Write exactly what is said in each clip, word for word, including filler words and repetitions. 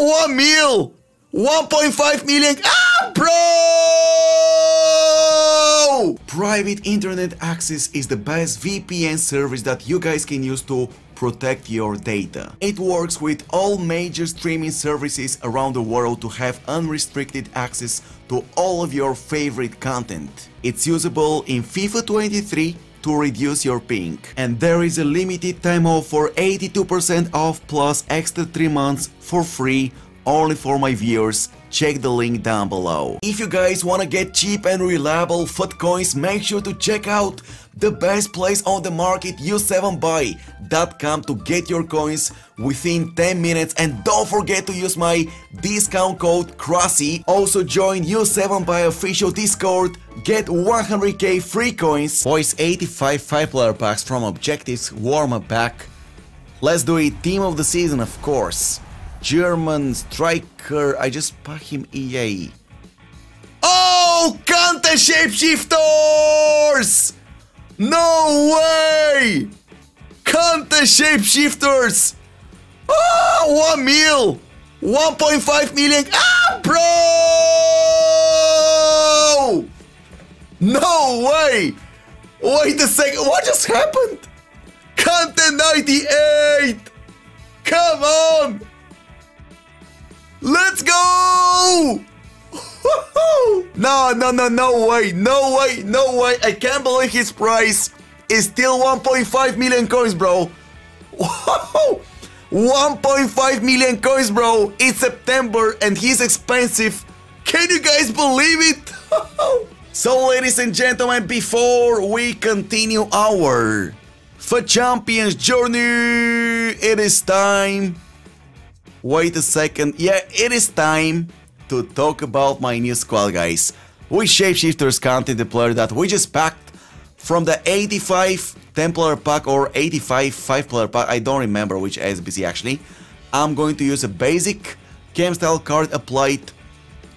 got one mil. one point five million. Ah, bro! Private Internet Access is the best V P N service that you guys can use to protect your data. It works with all major streaming services around the world to have unrestricted access to all of your favorite content. It's usable in FIFA twenty-three to reduce your ping. And there is a limited time off for eighty-two percent off plus extra three months for free, only for my viewers. Check the link down below. If you guys wanna get cheap and reliable FUT coins, make sure to check out the best place on the market, u seven buy dot com, to get your coins within ten minutes. And don't forget to use my discount code Krasi. Also join u seven buy official Discord, get one hundred K free coins, voice eighty-five five player packs from objectives, warm-up pack. Let's do it, team of the season, of course. German striker, I just pack him E A. Oh, Kunde shapeshifters! No way! Kunde shapeshifters! Oh, one mil! one point five million! Ah, bro! No way! Wait a second, what just happened? Kunde ninety-eight! Come on! Let's go! No, no, no, no way, no way, no way. I can't believe his price is still one point five million coins, bro. one point five million coins, bro. It's September and he's expensive. Can you guys believe it? So, ladies and gentlemen, before we continue our FUT Champions journey, it is time. Wait a second, yeah, it is time to talk about my new squad, guys. With Shapeshifters Kunde, the player that we just packed from the eighty-five ten player pack or eighty-five five player pack, I don't remember which S B C actually. I'm going to use a basic game style card applied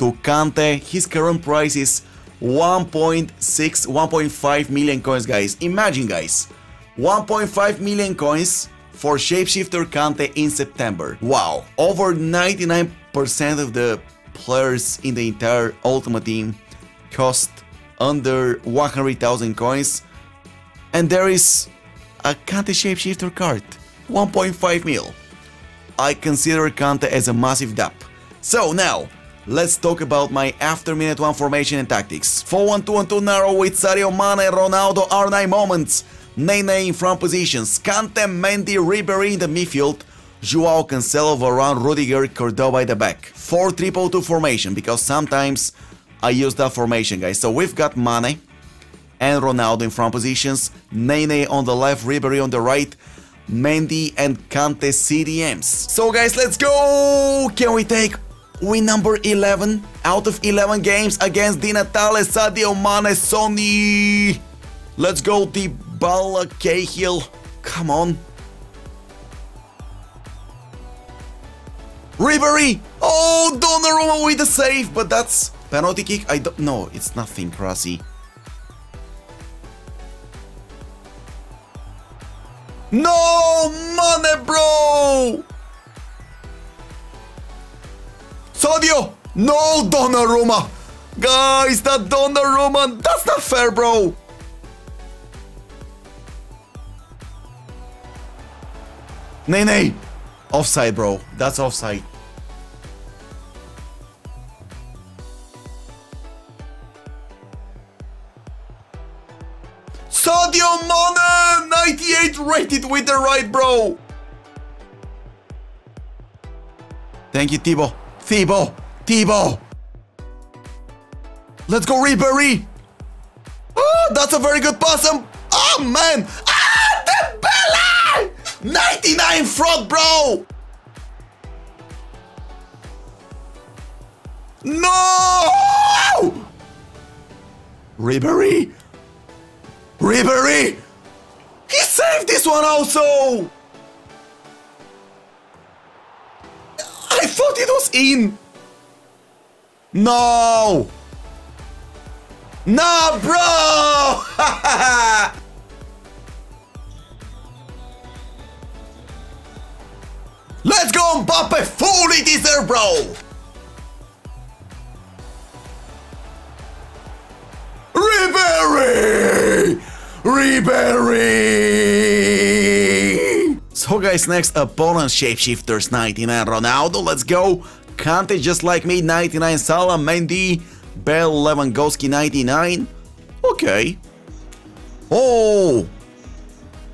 to Kunde. His current price is one point six, one point five million coins, guys. Imagine, guys, one point five million coins for Shapeshifter Kunde in September. Wow, over ninety-nine percent of the players in the entire Ultimate Team cost under one hundred thousand coins. And there is a Kunde Shapeshifter card, one point five mil. I consider Kunde as a massive dub. So now, let's talk about my after minute one formation and tactics. four one two one two narrow with Sadio Mane, Ronaldo, R nine Moments, Nene in front positions, Kunde, Mendy, Ribéry in the midfield, Joao Cancelo, Varane, Rudiger, Cordoba at the back. four three two formation, because sometimes I use that formation, guys. So we've got Mane and Ronaldo in front positions, Nene on the left, Ribéry on the right, Mendy and Kunde C D Ms. So guys, let's go! Can we take win number eleven out of eleven games against Di Natale, Sadio Mane, Sonny? Let's go, the Bala Cahill, come on. Ribéry! Oh, Donnarumma with a save, but that's penalty kick. I don't know, it's nothing, Krasi. No, Mane, bro! Sadio! No, Donnarumma! Guys, that Donnarumma, that's not fair, bro! Nene! Offside, bro. That's offside. Sadio Mane! ninety-eight rated with the right, bro! Thank you, Thibaut. Thibaut! Thibaut! Let's go, Ribéry! Oh, that's a very good pass! Oh, man! Ah, Dembele! ninety-nine fraud, bro! No! Ribéry! Ribéry! He saved this one also! I thought it was in! No! No, bro! Let's go, Mbappe! Fully deserved, bro! Ribéry! Ribéry! So guys, next opponent, Shapeshifters, ninety-nine Ronaldo, let's go! Kante, just like me, ninety-nine Salah, Mendy, Bell, Lewandowski, ninety-nine. Okay. Oh!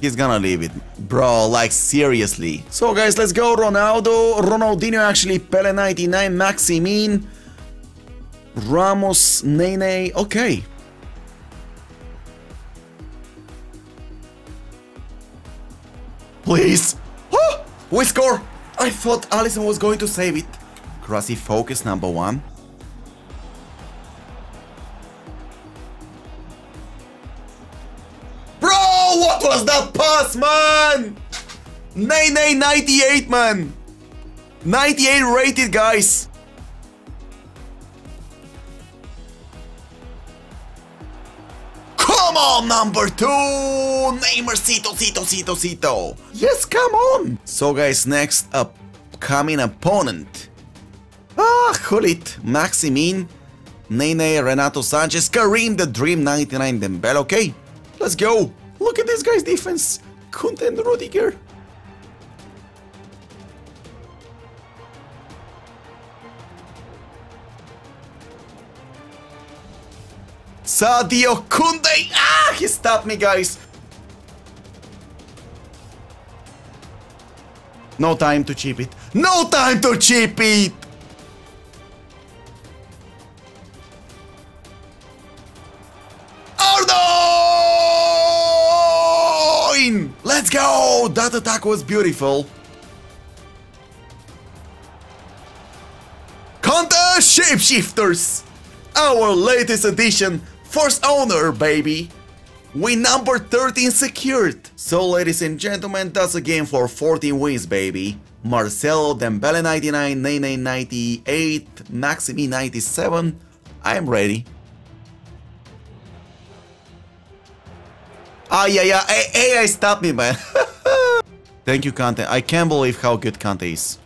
He's gonna leave it. Bro, like seriously. So guys, let's go Ronaldo, Ronaldinho actually, Pelé ninety-nine, Maximin, Ramos, Nene, okay. Please! Oh, we score! I thought Alisson was going to save it. Krasi focus number one. What was that pass, man? Nene ninety-eight, man. ninety-eight rated, guys. Come on, number two. Neymar, Cito, Cito, Cito, Cito. Yes, come on. So, guys, next upcoming opponent. Ah, hold it. Maximin, Nene, Renato Sanchez, Karim, the Dream, ninety-nine, Dembele. Okay, let's go. Look at this guy's defense, Kunde and Rudiger. Sadio Kunde! Ah, he stopped me, guys. No time to chip it. No time to chip it! Let's go! That attack was beautiful. Conta Shapeshifters! Our latest addition, first owner, baby! We number thirteen secured! So, ladies and gentlemen, that's a game for fourteen wins, baby. Marcelo, Dembele ninety-nine, Nene ninety-eight, Maximi ninety-seven. I'm ready. Ah, yeah, yeah, A I stopped me, man. Thank you, Kante. I can't believe how good Kante is.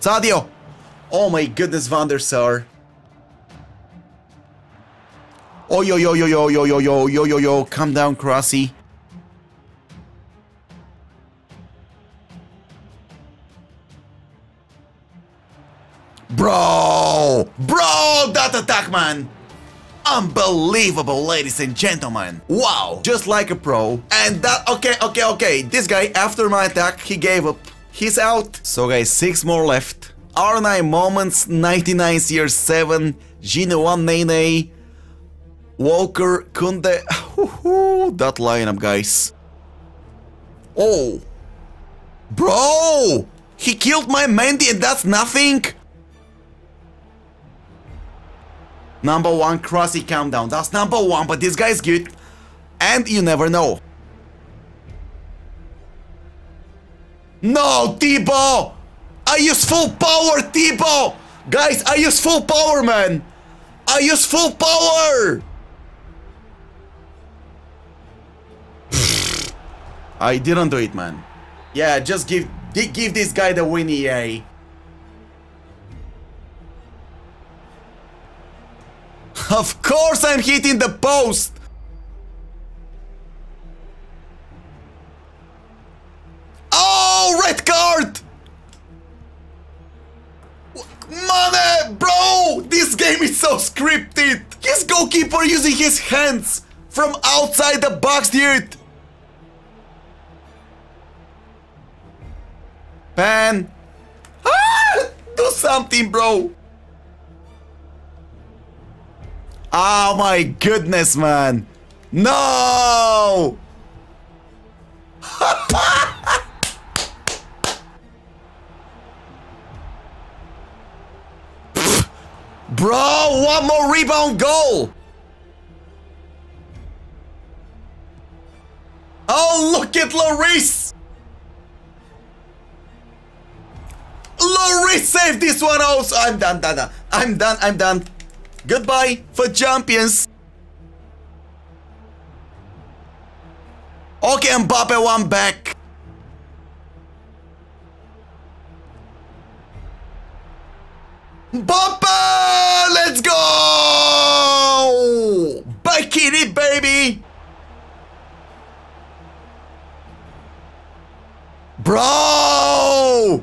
Sadio! Oh my goodness, van der Sar. Oh, yo, yo, yo, yo, yo, yo, yo, yo, yo, yo, calm down, Krasi. Bro! Bro, that attack, man! Unbelievable, ladies and gentlemen. Wow, just like a pro. And that, okay, okay, okay. This guy, after my attack, he gave up. He's out. So guys, six more left. R nine Moments, ninety-nine, C R seven, Gino one, Nene, Walker, Kunde. That lineup, guys. Oh. Bro! He killed my Mendy and that's nothing? Number one, Krasi, calm down. That's number one, but this guy's good. And you never know. No, Thibaut! I use full power, Thibaut! Guys, I use full power, man! I use full power! I didn't do it, man. Yeah, just give, give this guy the win, E A. Of course I'm hitting the post! Oh, red card! Mane, bro! This game is so scripted! His goalkeeper using his hands from outside the box, dude! Pan! Ah! Do something, bro! Oh my goodness, man! No! Bro, one more rebound goal! Oh, look at Lloris! Lloris saved this one also! I'm done, done, done. I'm done, I'm done. Goodbye, F U T Champions! Okay, Mbappe, one back. Mbappe! Let's go! Back in it, baby! Bro!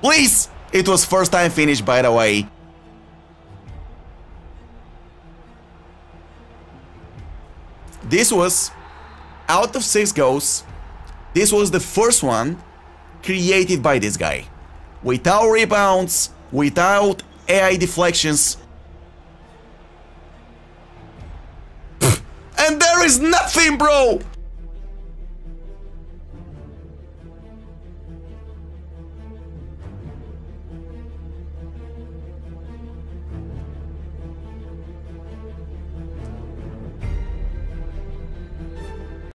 Please! It was first time finish, by the way. This was out of six goals. This was the first one created by this guy. Without rebounds, without A I deflections. And there is nothing, bro!